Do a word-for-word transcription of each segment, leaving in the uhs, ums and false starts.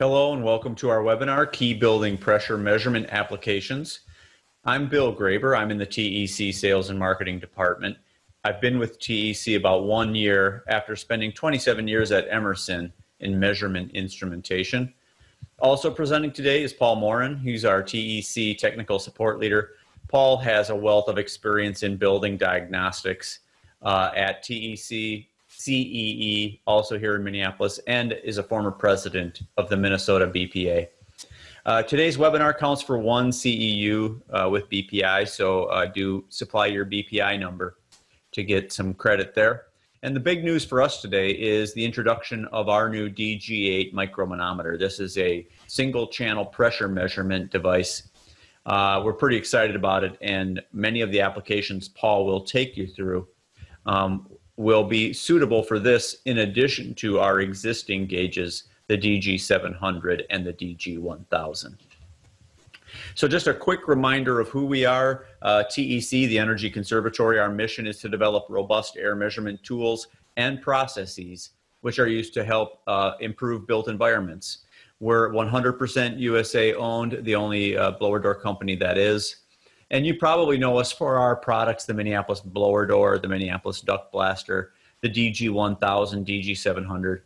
Hello and welcome to our webinar, Key Building Pressure Measurement Applications. I'm Bill Graber. I'm in the T E C Sales and Marketing Department. I've been with T E C about one year after spending twenty-seven years at Emerson in measurement instrumentation. Also presenting today is Paul Morin. He's our T E C Technical Support Leader. Paul has a wealth of experience in building diagnostics uh, at T E C, C E E, also here in Minneapolis, and is a former president of the Minnesota B P A. Uh, today's webinar counts for one C E U uh, with B P I, so uh, do supply your B P I number to get some credit there. And the big news for us today is the introduction of our new D G eight micromanometer. This is a single channel pressure measurement device. Uh, we're pretty excited about it, and many of the applications Paul will take you through um, will be suitable for this in addition to our existing gauges, the D G seven hundred and the D G one thousand. So just a quick reminder of who we are. Uh, T E C, the Energy Conservatory, our mission is to develop robust air measurement tools and processes which are used to help uh, improve built environments. We're one hundred percent U S A owned, the only uh, blower door company that is. And you probably know us for our products, the Minneapolis Blower Door, the Minneapolis Duct Blaster, the D G one thousand, D G seven hundred,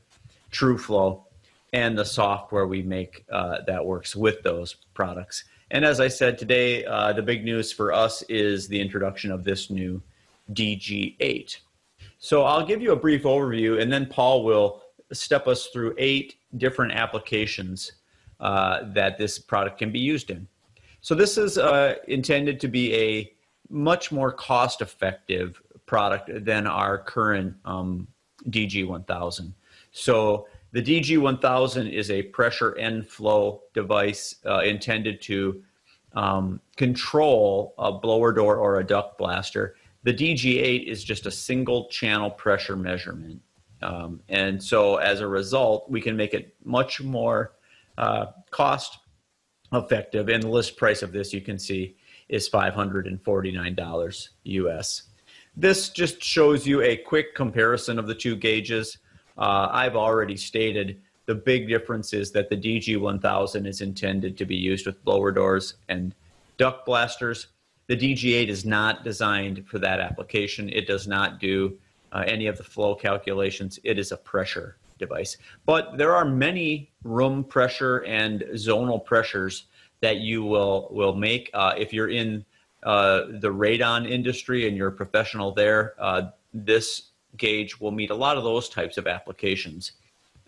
TrueFlow, and the software we make uh, that works with those products. And as I said today, uh, the big news for us is the introduction of this new D G eight. So I'll give you a brief overview, and then Paul will step us through eight different applications uh, that this product can be used in. So this is uh, intended to be a much more cost-effective product than our current um, D G one thousand. So the D G one thousand is a pressure and flow device uh, intended to um, control a blower door or a duct blaster. The D G eight is just a single channel pressure measurement. Um, and so as a result, we can make it much more uh, cost-effective. Effective and the list price of this, you can see, is five hundred forty-nine dollars U S. This just shows you a quick comparison of the two gauges. Uh, I've already stated the big difference is that the D G one thousand is intended to be used with blower doors and duct blasters. The D G eight is not designed for that application. It does not do uh, any of the flow calculations. It is a pressure device. But there are many room pressure and zonal pressures that you will, will make. Uh, if you're in uh, the radon industry and you're a professional there, uh, this gauge will meet a lot of those types of applications.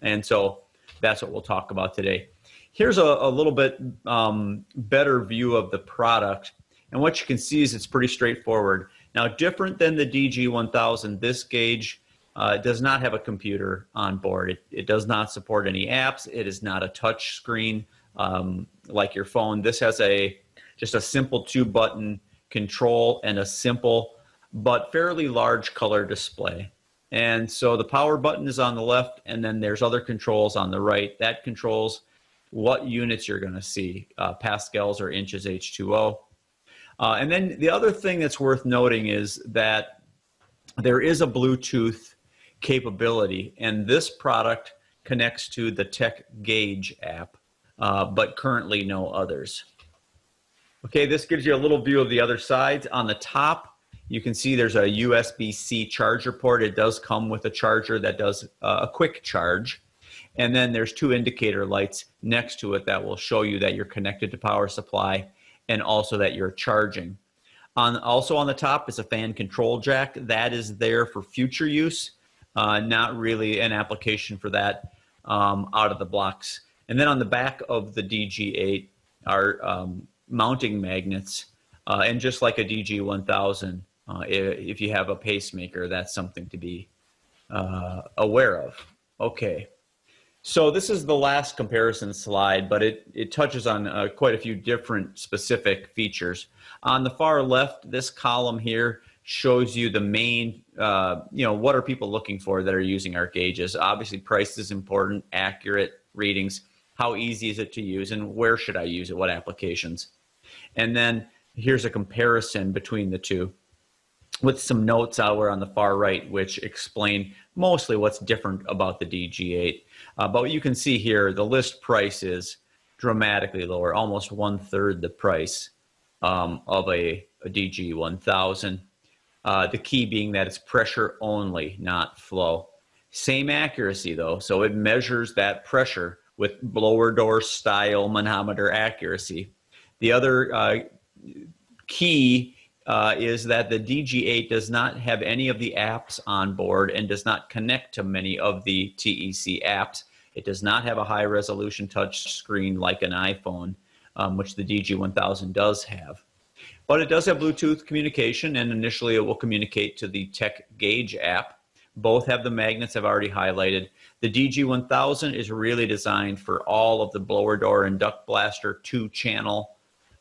And so that's what we'll talk about today. Here's a, a little bit um, better view of the product. And what you can see is it's pretty straightforward. Now, different than the D G one thousand, this gauge Uh, it does not have a computer on board. It, it does not support any apps. It is not a touch screen um, like your phone. This has a just a simple two-button control and a simple but fairly large color display. And so the power button is on the left, and then there's other controls on the right. That controls what units you're going to see, uh, pascals or inches, H two O. Uh, and then the other thing that's worth noting is that there is a Bluetooth capability, and this product connects to the TEC Gauge app, uh, but currently no others. Okay, this gives you a little view of the other sides. On the top, you can see there's a U S B C charger port. It does come with a charger that does uh, a quick charge. And then there's two indicator lights next to it that will show you that you're connected to power supply and also that you're charging. On, also on the top is a fan control jack. That is there for future use. Uh, not really an application for that um, out of the blocks. And then on the back of the D G eight are um, mounting magnets. Uh, and just like a D G one thousand, uh, if you have a pacemaker, that's something to be uh, aware of. Okay. So this is the last comparison slide, but it, it touches on uh, quite a few different specific features. On the far left, this column here shows you the main, uh, you know, what are people looking for that are using our gauges. Obviously, price is important, accurate readings, how easy is it to use, and where should I use it, what applications. And then here's a comparison between the two. with some notes over on the far right, which explain mostly what's different about the D G eight. Uh, but you can see here, the list price is dramatically lower, almost one third the price um, of a, a D G one thousand. Uh, the key being that it's pressure only, not flow. Same accuracy though, so it measures that pressure with blower door style manometer accuracy. The other uh, key uh, is that the D G eight does not have any of the apps on board and does not connect to many of the T E C apps. It does not have a high resolution touch screen like an iPhone, um, which the D G one thousand does have. But it does have Bluetooth communication, and initially it will communicate to the T E C Gauge app. Both have the magnets I've already highlighted. The D G one thousand is really designed for all of the blower door and duct blaster two channel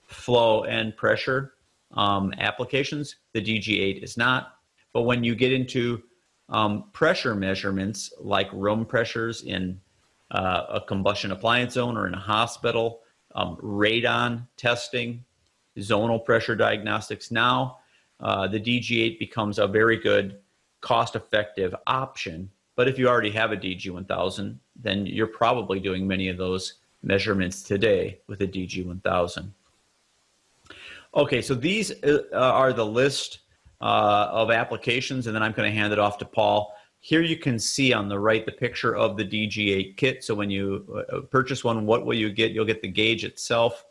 flow and pressure um, applications. The D G eight is not. But when you get into um, pressure measurements, like room pressures in uh, a combustion appliance zone or in a hospital, um, radon testing, zonal pressure diagnostics now, uh, the D G eight becomes a very good cost-effective option. But if you already have a D G one thousand, then you're probably doing many of those measurements today with a D G one thousand. Okay, so these uh, are the list uh, of applications, and then I'm going to hand it off to Paul. Here you can see on the right the picture of the D G eight kit. So when you uh, purchase one, what will you get? You'll get the gauge itself.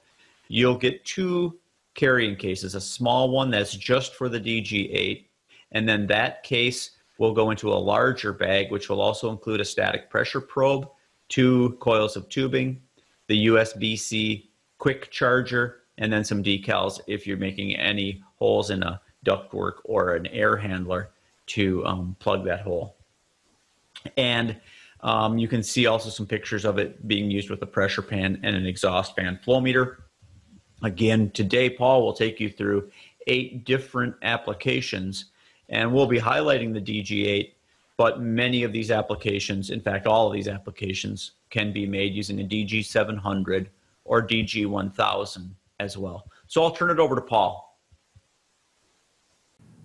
You'll get two carrying cases, a small one that's just for the D G eight, and then that case will go into a larger bag, which will also include a static pressure probe, two coils of tubing, the U S B C quick charger, and then some decals if you're making any holes in a ductwork or an air handler to um, plug that hole. And um, you can see also some pictures of it being used with a pressure pan and an exhaust fan flow meter. Again, today, Paul will take you through eight different applications, and we'll be highlighting the D G eight, but many of these applications, in fact, all of these applications can be made using a D G seven hundred or D G one thousand as well. So I'll turn it over to Paul.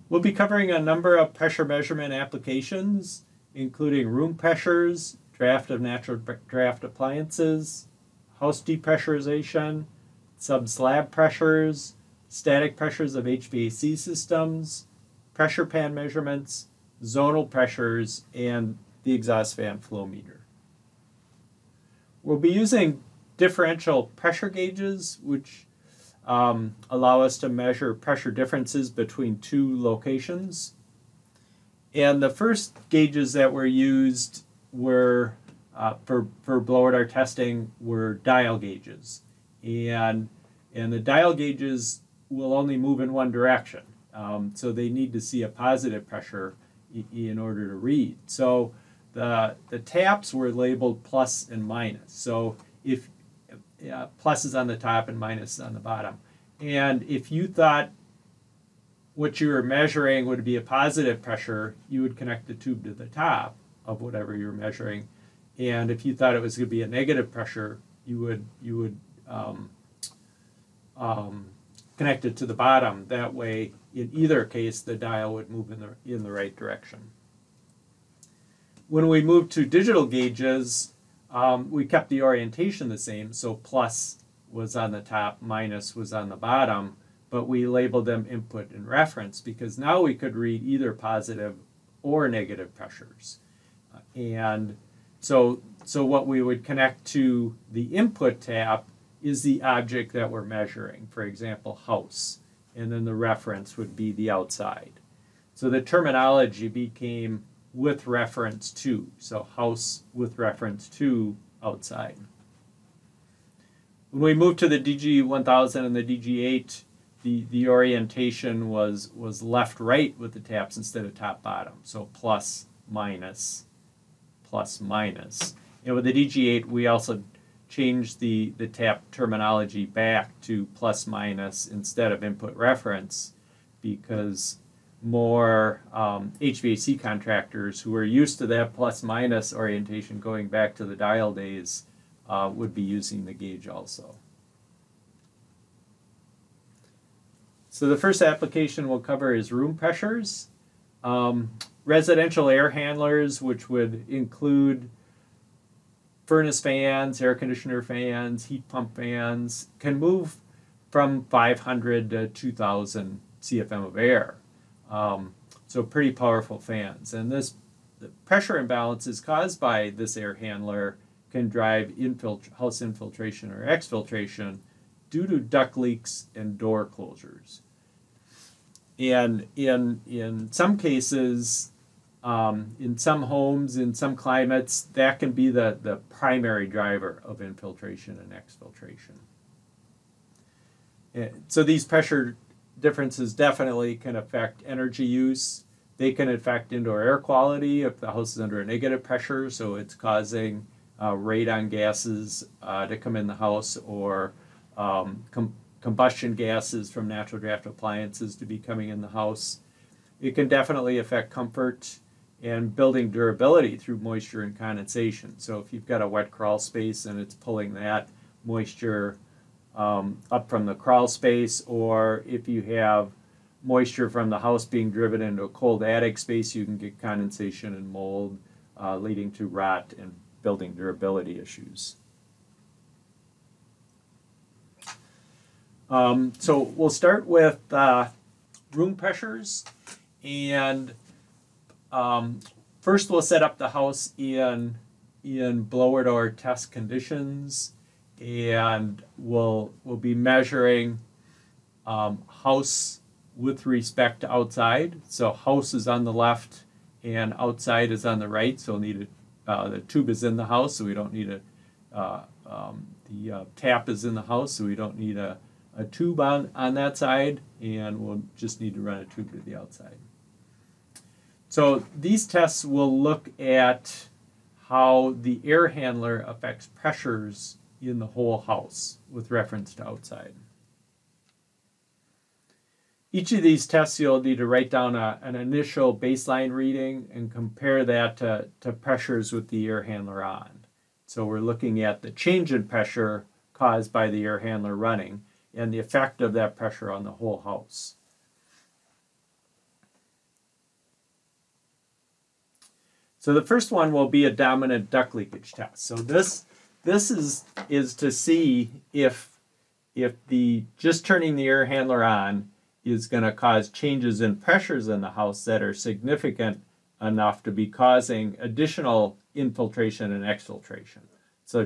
We'll be covering a number of pressure measurement applications, including room pressures, draft of natural draft appliances, house depressurization, sub-slab pressures, static pressures of H V A C systems, pressure pan measurements, zonal pressures, and the exhaust fan flow meter. We'll be using differential pressure gauges, which um, allow us to measure pressure differences between two locations. And the first gauges that were used were uh, for, for blower door testing were dial gauges. And, and the dial gauges will only move in one direction. Um, so they need to see a positive pressure in order to read. So the, the taps were labeled plus and minus. So if uh, plus is on the top and minus is on the bottom. And if you thought what you were measuring would be a positive pressure, you would connect the tube to the top of whatever you're measuring. And if you thought it was going to be a negative pressure, you would, you would Um, um, connected to the bottom. That way, in either case, the dial would move in the, in the right direction. When we moved to digital gauges, um, we kept the orientation the same. So plus was on the top, minus was on the bottom, but we labeled them input and reference because now we could read either positive or negative pressures. Uh, and so, so what we would connect to the input tap is the object that we're measuring, for example, house, and then the reference would be the outside. So the terminology became with reference to, so house with reference to outside. When we moved to the D G one thousand and the D G eight, the, the orientation was, was left-right with the taps instead of top-bottom, so plus, minus, plus, minus. And with the D G eight, we also change the, the tap terminology back to plus minus instead of input reference because more um, H V A C contractors who are used to that plus minus orientation going back to the dial days uh, would be using the gauge also. So the first application we'll cover is room pressures. Um, residential air handlers, which would include furnace fans, air conditioner fans, heat pump fans, can move from five hundred to two thousand C F M of air. Um, so pretty powerful fans. And this the pressure imbalances caused by this air handler can drive infilt- house infiltration or exfiltration due to duct leaks and door closures. And in, in some cases, um, in some homes, in some climates, that can be the, the primary driver of infiltration and exfiltration. And so these pressure differences definitely can affect energy use. They can affect indoor air quality if the house is under a negative pressure, so it's causing uh, radon gases uh, to come in the house, or Um, com combustion gases from natural draft appliances to be coming in the house. It can definitely affect comfort and building durability through moisture and condensation. So if you've got a wet crawl space and it's pulling that moisture um, up from the crawl space, or if you have moisture from the house being driven into a cold attic space, you can get condensation and mold uh, leading to rot and building durability issues. Um, so we'll start with uh, room pressures, and um, first we'll set up the house in, in blower door test conditions, and we'll, we'll be measuring um, house with respect to outside. So house is on the left and outside is on the right, so we'll need a, uh, the tube is in the house, so we don't need a, uh, um, the uh, tap is in the house, so we don't need a a tube on, on that side, and we'll just need to run a tube to the outside. So these tests will look at how the air handler affects pressures in the whole house with reference to outside. Each of these tests you'll need to write down a, an initial baseline reading and compare that to, to pressures with the air handler on. So we're looking at the change in pressure caused by the air handler running and the effect of that pressure on the whole house. So the first one will be a dominant duct leakage test. So this this is is to see if if the just turning the air handler on is going to cause changes in pressures in the house that are significant enough to be causing additional infiltration and exfiltration. So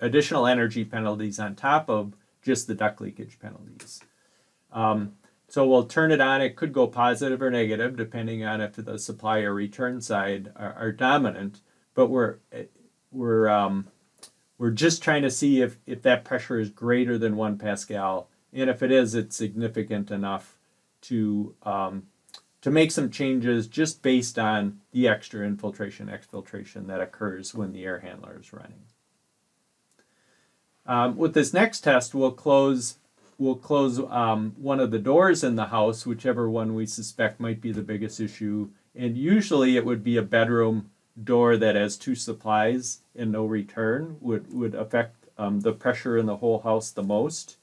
additional energy penalties on top of just the duct leakage penalties. Um, so we'll turn it on. It could go positive or negative, depending on if the supply or return side are, are dominant. But we're we're um, we're just trying to see if if that pressure is greater than one Pascal, and if it is, it's significant enough to um, to make some changes just based on the extra infiltration exfiltration that occurs when the air handler is running. Um, with this next test, we'll close, we'll close um, one of the doors in the house, whichever one we suspect might be the biggest issue. And usually it would be a bedroom door that has two supplies and no return would, would affect um, the pressure in the whole house the most.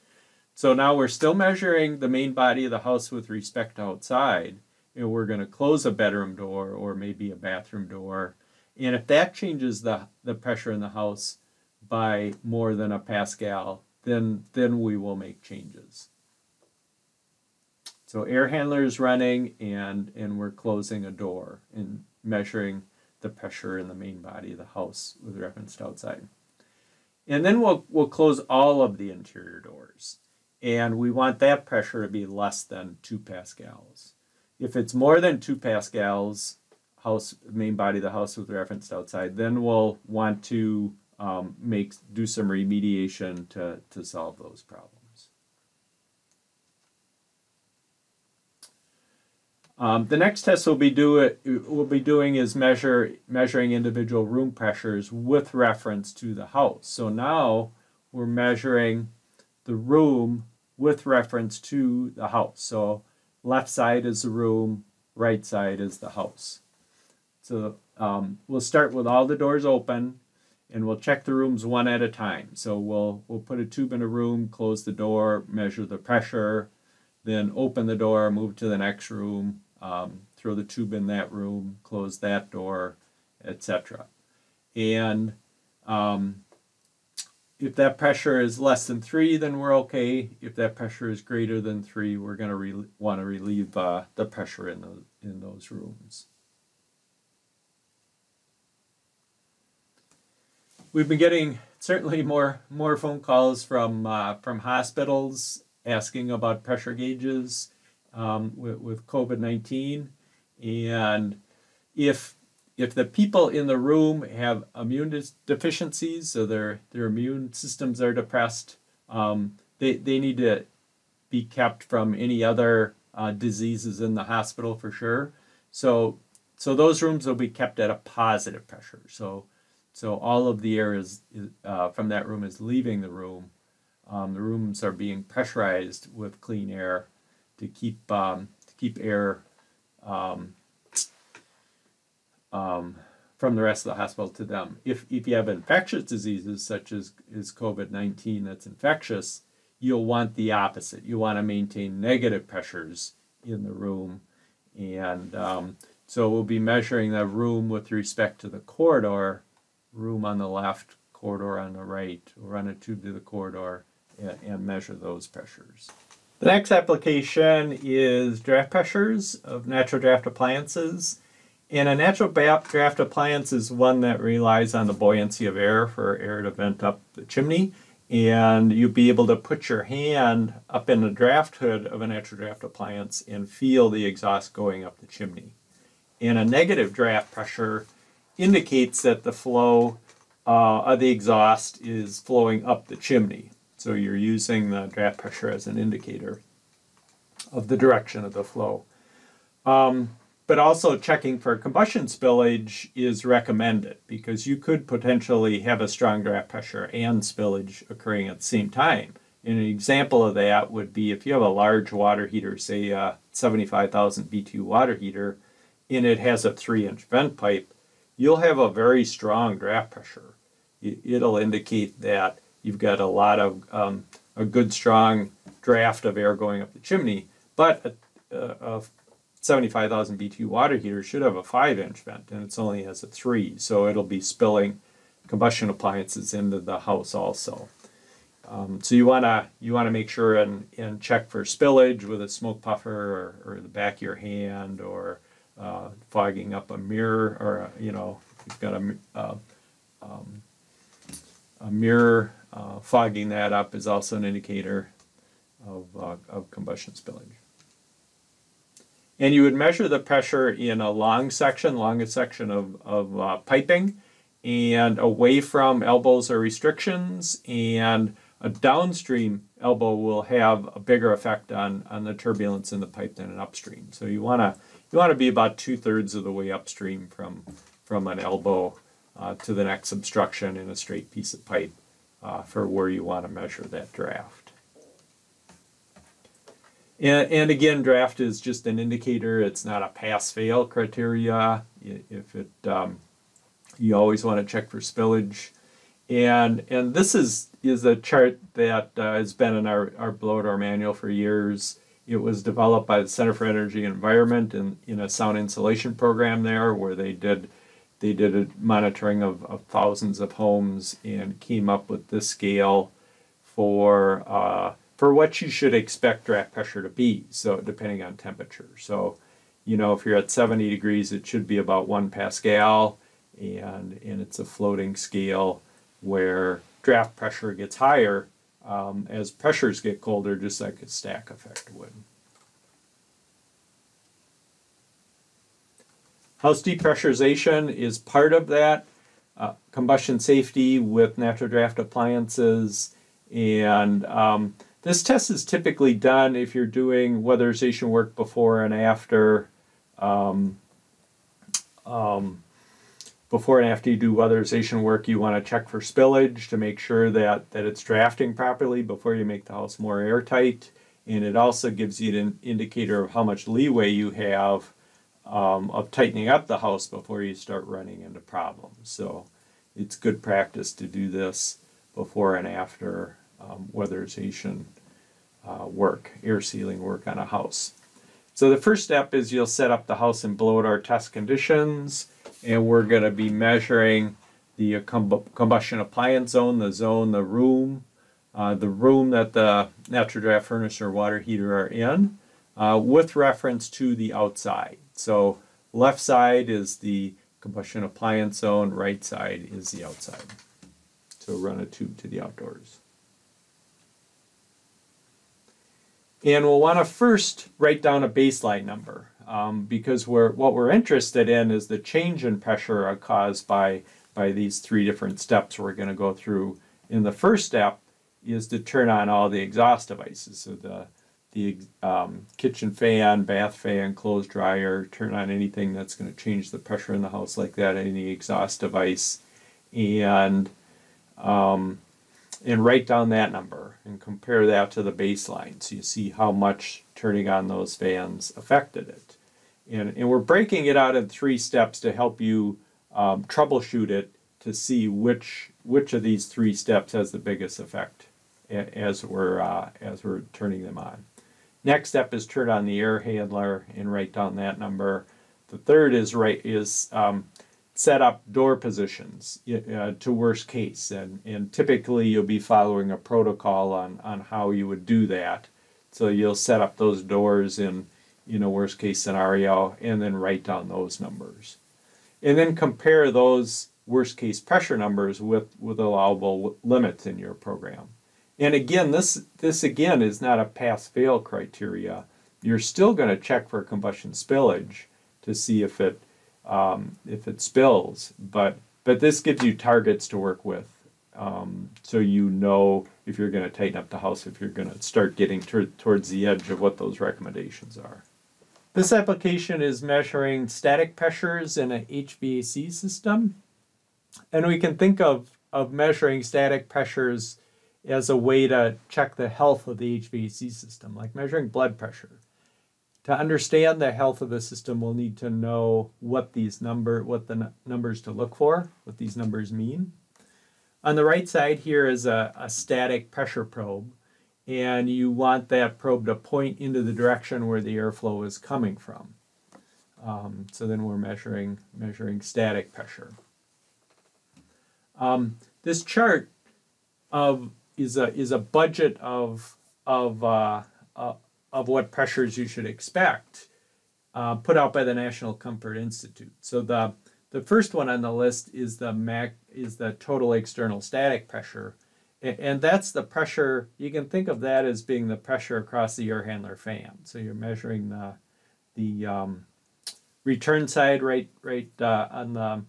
So now we're still measuring the main body of the house with respect to outside, and we're going to close a bedroom door or maybe a bathroom door. And if that changes the, the pressure in the house by more than a Pascal, then, then we will make changes. So air handler is running, and, and we're closing a door and measuring the pressure in the main body of the house with reference to outside. And then we'll, we'll close all of the interior doors, and we want that pressure to be less than two Pascals. If it's more than two Pascals, house, main body of the house with reference to outside, then we'll want to Um, make, do some remediation to, to solve those problems. Um, the next test we'll be, do, we'll be doing is measure, measuring individual room pressures with reference to the house. So now we're measuring the room with reference to the house. So left side is the room, right side is the house. So um, we'll start with all the doors open, and we'll check the rooms one at a time. So we'll, we'll put a tube in a room, close the door, measure the pressure, then open the door, move to the next room, um, throw the tube in that room, close that door, et cetera. And um, if that pressure is less than three, then we're okay. If that pressure is greater than three, we're going to want to relieve uh, the pressure in, the, in those rooms. We've been getting certainly more more phone calls from uh, from hospitals asking about pressure gauges um, with, with COVID nineteen, and if if the people in the room have immune deficiencies, so their their immune systems are depressed, um, they they need to be kept from any other uh, diseases in the hospital for sure. So so those rooms will be kept at a positive pressure. So so all of the air is uh, from that room is leaving the room. Um, the rooms are being pressurized with clean air to keep um, to keep air um, um, from the rest of the hospital to them. If if you have infectious diseases such as is COVID nineteen that's infectious, you'll want the opposite. You want to maintain negative pressures in the room, and um, so we'll be measuring the room with respect to the corridor, room on the left, corridor on the right, or run a tube to the corridor and, and measure those pressures. The next application is draft pressures of natural draft appliances. And a natural draft appliance is one that relies on the buoyancy of air for air to vent up the chimney. And you'll be able to put your hand up in the draft hood of a natural draft appliance and feel the exhaust going up the chimney. And a negative draft pressure indicates that the flow Uh, the exhaust is flowing up the chimney. So you're using the draft pressure as an indicator of the direction of the flow. Um, but also checking for combustion spillage is recommended because you could potentially have a strong draft pressure and spillage occurring at the same time. And an example of that would be if you have a large water heater, say a seventy-five thousand B T U water heater, and it has a three inch vent pipe, you'll have a very strong draft pressure. It'll indicate that you've got a lot of um, a good strong draft of air going up the chimney, but a, a seventy-five thousand B T U water heater should have a five inch vent, and it's only has a three, so it'll be spilling combustion appliances into the house also. Um, so you wanna you wanna make sure and, and check for spillage with a smoke puffer or, or the back of your hand, or Uh, fogging up a mirror, or you know, you've got a, uh, um, a mirror, uh, fogging that up is also an indicator of, uh, of combustion spillage. And you would measure the pressure in a long section, longest section of, of uh, piping, and away from elbows or restrictions, and a downstream elbow will have a bigger effect on, on the turbulence in the pipe than an upstream. So you want to You want to be about two-thirds of the way upstream from, from an elbow uh, to the next obstruction in a straight piece of pipe uh, for where you want to measure that draft. And, and again, draft is just an indicator. It's not a pass-fail criteria. If it, um, you always want to check for spillage. And, and this is, is a chart that uh, has been in our, our blower door manual for years. It was developed by the Center for Energy and Environment in, in a sound insulation program there, where they did they did a monitoring of, of thousands of homes and came up with this scale for uh, for what you should expect draft pressure to be. So depending on temperature, so you know if you're at seventy degrees, it should be about one Pascal, and and it's a floating scale where draft pressure gets higher. Um, as pressures get colder, just like a stack effect would. House depressurization is part of that. Uh, combustion safety with natural draft appliances. And um, this test is typically done if you're doing weatherization work before and after. Um, um, Before and after you do weatherization work, you want to check for spillage to make sure that, that it's drafting properly before you make the house more airtight. And it also gives you an indicator of how much leeway you have um, of tightening up the house before you start running into problems. So it's good practice to do this before and after um, weatherization uh, work, air sealing work on a house. So the first step is you'll set up the house in blow door test conditions, and we're going to be measuring the comb combustion appliance zone, the zone, the room, uh, the room that the natural draft furnace or water heater are in, uh, with reference to the outside. So left side is the combustion appliance zone, right side is the outside. So run a tube to the outdoors. And we'll want to first write down a baseline number, um, because we're, what we're interested in is the change in pressure caused by, by these three different steps we're going to go through. And the first step is to turn on all the exhaust devices, so the, the um, kitchen fan, bath fan, clothes dryer, turn on anything that's going to change the pressure in the house like that, any exhaust device, and, um, and write down that number and compare that to the baseline, so you see how much turning on those fans affected it. And, and we're breaking it out in three steps to help you um, troubleshoot it to see which, which of these three steps has the biggest effect as we're, uh, as we're turning them on. Next step is turn on the air handler and write down that number. The third is right is um, set up door positions uh, to worst case, and and typically you'll be following a protocol on on how you would do that. So you'll set up those doors in in a worst case scenario, and then write down those numbers, and then compare those worst case pressure numbers with with allowable limits in your program. And again, this, this again is not a pass-fail criteria. You're still going to check for combustion spillage to see if it, um, if it spills, but, but this gives you targets to work with, um, so you know if you're going to tighten up the house, if you're going to start getting towards the edge of what those recommendations are. This application is measuring static pressures in an H V A C system, and we can think of, of measuring static pressures as a way to check the health of the H V A C system, like measuring blood pressure. To understand the health of the system, we'll need to know what these number, what the numbers to look for, what these numbers mean. On the right side here is a, a static pressure probe, and you want that probe to point into the direction where the airflow is coming from. Um, so then we're measuring, measuring static pressure. Um, this chart of Is a is a budget of of uh, uh, of what pressures you should expect, uh, put out by the National Comfort Institute. So the the first one on the list is the mac is the total external static pressure, and, and that's the pressure. You can think of that as being the pressure across the air handler fan. So you're measuring the the um, return side right right uh, on the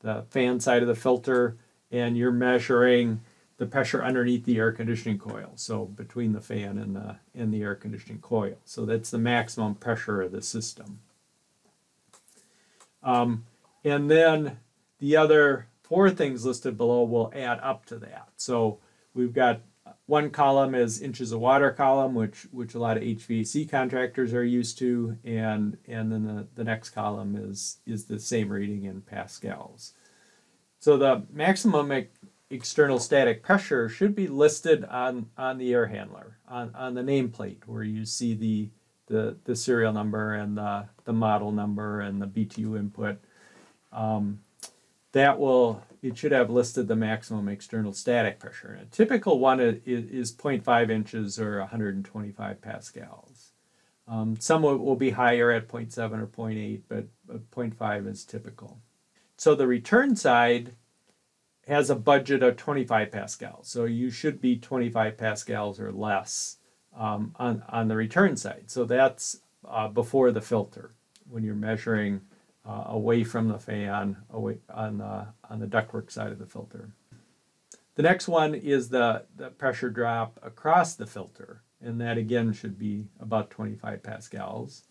the fan side of the filter, and you're measuring the pressure underneath the air conditioning coil, so between the fan and the, and the air conditioning coil. So that's the maximum pressure of the system. Um, and then the other four things listed below will add up to that. So we've got one column is inches of water column, which, which a lot of H V A C contractors are used to, and, and then the, the next column is, is the same reading in pascals. So the maximum e external static pressure should be listed on, on the air handler, on, on the nameplate where you see the, the, the serial number and the, the model number and the B T U input. Um, that will, it should have listed the maximum external static pressure. And a typical one is, is zero point five inches or one hundred twenty-five pascals. Um, some will be higher at zero point seven or zero point eight, but zero point five is typical. So the return side has a budget of twenty-five pascals, so you should be twenty-five pascals or less um, on, on the return side. So that's uh, before the filter, when you're measuring uh, away from the fan, away on the, on the ductwork side of the filter. The next one is the, the pressure drop across the filter, and that again should be about twenty-five pascals.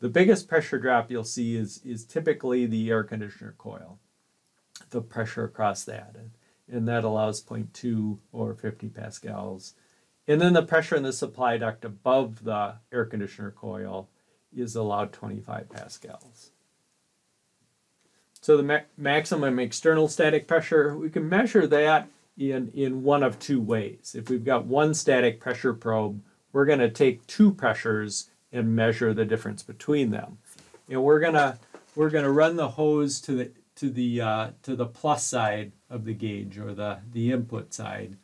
The biggest pressure drop you'll see is, is typically the air conditioner coil, the pressure across that, and, and that allows zero point two or fifty pascals. And then the pressure in the supply duct above the air conditioner coil is allowed twenty-five pascals. So the ma maximum external static pressure, we can measure that in, in one of two ways. If we've got one static pressure probe, we're going to take two pressures and measure the difference between them. And we're going to we're going to run the hose to the to the uh, to the plus side of the gauge, or the the input side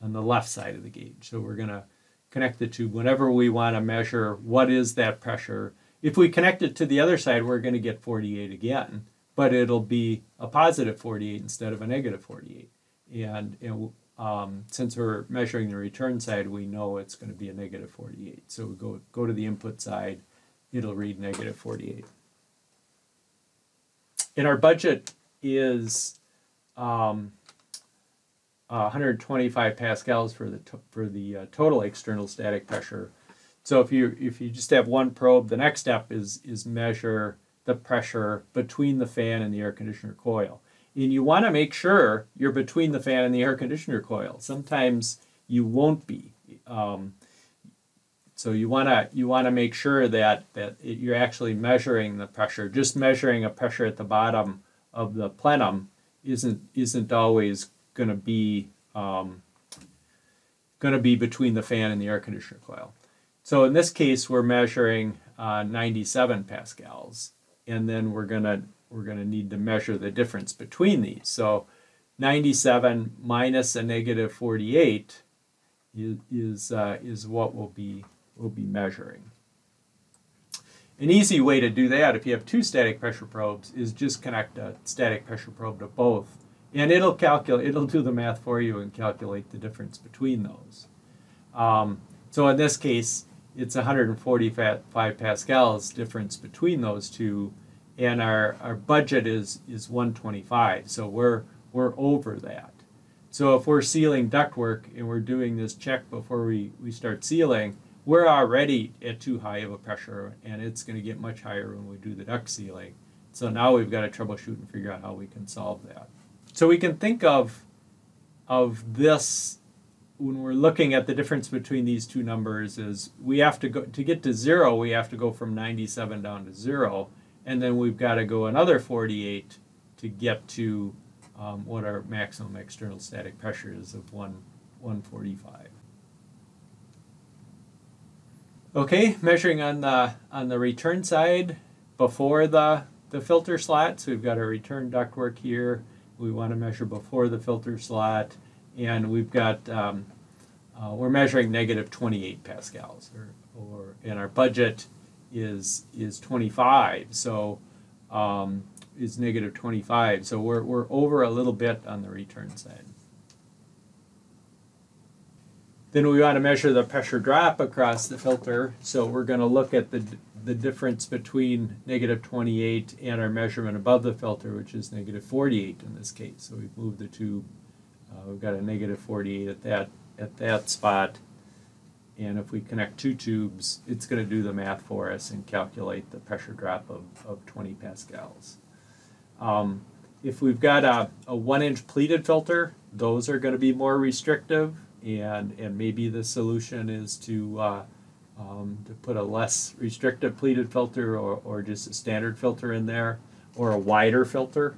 on the left side of the gauge. So we're going to connect the tube whenever we want to measure what is that pressure. If we connect it to the other side, we're going to get forty-eight again, but it'll be a positive forty-eight instead of a negative forty-eight. And, and um, since we're measuring the return side, we know it's going to be a negative forty-eight. So we go, go to the input side, it'll read negative forty-eight. And our budget is um, uh, one hundred twenty-five pascals for the, for the uh, total external static pressure. So if you if you just have one probe, the next step is is measure the pressure between the fan and the air conditioner coil. And you want to make sure you're between the fan and the air conditioner coil. Sometimes you won't be. Um, so you want to you want to make sure that that it, you're actually measuring the pressure. Just measuring a pressure at the bottom of the plenum isn't isn't always going to be um, going to be between the fan and the air conditioner coil. So in this case, we're measuring uh, ninety-seven pascals, and then we're gonna we're gonna need to measure the difference between these. So ninety-seven minus a negative forty-eight is is, uh, is what we'll be we'll be measuring. An easy way to do that, if you have two static pressure probes, is just connect a static pressure probe to both, and it'll calculate it'll do the math for you and calculate the difference between those. Um, so in this case, it's one hundred forty-five pascals difference between those two, and our, our budget is, is one twenty-five, so we're, we're over that. So if we're sealing ductwork and we're doing this check before we, we start sealing, we're already at too high of a pressure, and it's going to get much higher when we do the duct sealing. So now we've got to troubleshoot and figure out how we can solve that. So we can think of, of this when we're looking at the difference between these two numbers is we have to go to get to zero, we have to go from ninety-seven down to zero, and then we've got to go another forty-eight to get to um, what our maximum external static pressure is of one forty-five. Okay, measuring on the on the return side before the the filter slot. So we've got our return ductwork here. We want to measure before the filter slot. And we've got, um, uh, we're measuring negative twenty-eight pascals, or, or, and our budget is is twenty-five, so um, is negative twenty-five. So we're, we're over a little bit on the return side. Then we want to measure the pressure drop across the filter. So we're going to look at the, the difference between negative twenty-eight and our measurement above the filter, which is negative forty-eight in this case. So we've moved the tube. Uh, we've got a negative forty-eight at that at that spot, and if we connect two tubes, it's going to do the math for us and calculate the pressure drop of, of twenty pascals. Um, if we've got a, a one-inch pleated filter, those are going to be more restrictive, and and maybe the solution is to uh, um, to put a less restrictive pleated filter, or, or just a standard filter in there, or a wider filter.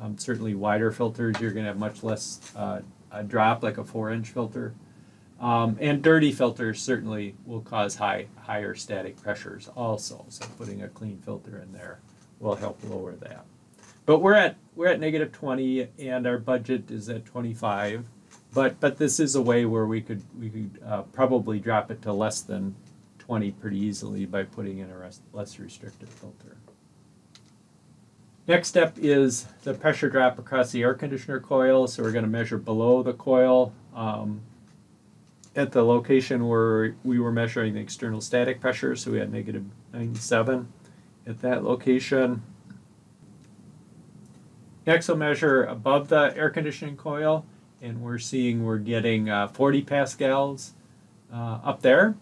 Um, certainly wider filters, you're going to have much less uh, a drop, like a four-inch filter. Um, and dirty filters certainly will cause high, higher static pressures also. So putting a clean filter in there will help lower that. But we're at we're at negative twenty, and our budget is at twenty-five. But but this is a way where we could we could uh, probably drop it to less than twenty pretty easily by putting in a rest, less restrictive filter. Next step is the pressure drop across the air conditioner coil. So we're going to measure below the coil um, at the location where we were measuring the external static pressure. So we had negative ninety-seven at that location. Next we'll measure above the air conditioning coil, and we're seeing we're getting uh, forty pascals uh, up there.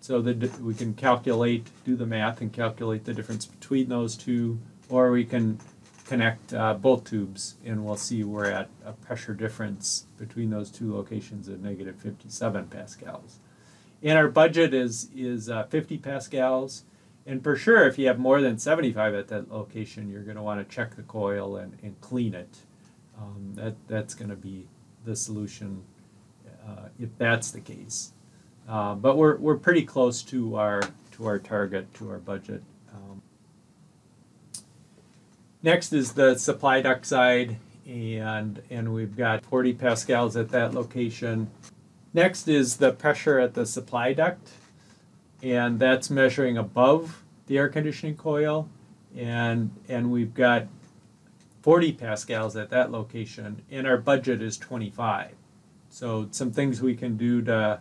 So that we can calculate, do the math and calculate the difference between those two. Or we can connect uh, both tubes, and we'll see we're at a pressure difference between those two locations of negative fifty-seven pascals. And our budget is, is uh, fifty pascals. And for sure, if you have more than seventy-five at that location, you're going to want to check the coil and, and clean it. Um, that, that's going to be the solution uh, if that's the case. uh, but we're we're pretty close to our to our target, to our budget. Um, next is the supply duct side, and and we've got forty pascals at that location. Next is the pressure at the supply duct, and that's measuring above the air conditioning coil, and and we've got forty pascals at that location, and our budget is twenty-five. So some things we can do to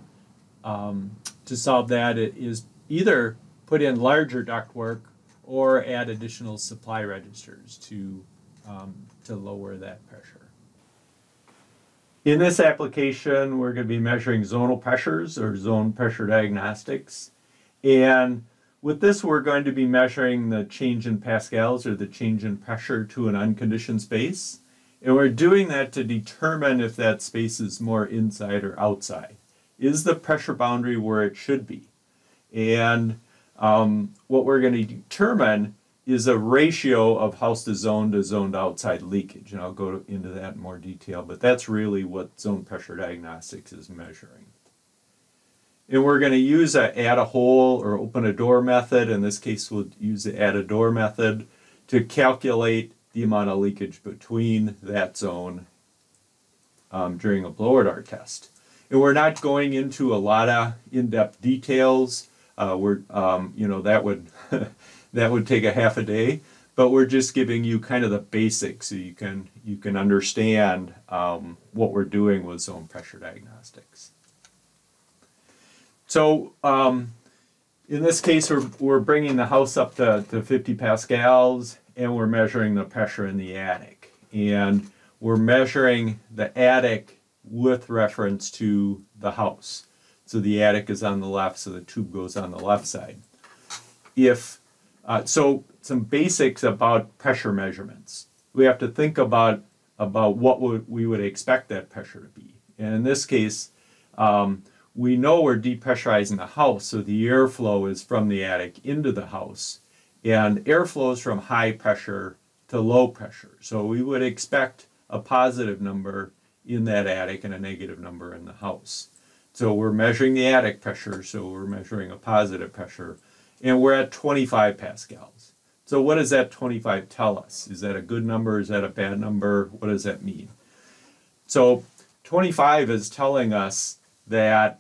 um, to solve that is either put in larger ductwork or add additional supply registers to um, to lower that pressure. In this application, we're going to be measuring zonal pressures or zone pressure diagnostics, and with this, we're going to be measuring the change in pascals or the change in pressure to an unconditioned space. And we're doing that to determine if that space is more inside or outside. Is the pressure boundary where it should be? And um, what we're going to determine is a ratio of house to zone to zoned outside leakage. And I'll go to, into that in more detail, but that's really what zone pressure diagnostics is measuring. And we're going to use a add a hole or open a door method. In this case, we'll use the add a door method to calculate the amount of leakage between that zone um, during a blower door test. And we're not going into a lot of in-depth details. Uh, we're, um, you know, that would that would take a half a day. But we're just giving you kind of the basics so you can you can understand um, what we're doing with zone pressure diagnostics. So um, in this case, we're, we're bringing the house up to, to fifty pascals, and we're measuring the pressure in the attic. And we're measuring the attic with reference to the house. So the attic is on the left, so the tube goes on the left side. If uh, so some basics about pressure measurements. We have to think about, about what would, we would expect that pressure to be. And in this case, um, we know we're depressurizing the house, so the airflow is from the attic into the house, and airflow is from high pressure to low pressure. So we would expect a positive number in that attic and a negative number in the house. So we're measuring the attic pressure, so we're measuring a positive pressure, and we're at twenty-five pascals. So what does that twenty-five tell us? Is that a good number? Is that a bad number? What does that mean? So twenty-five is telling us that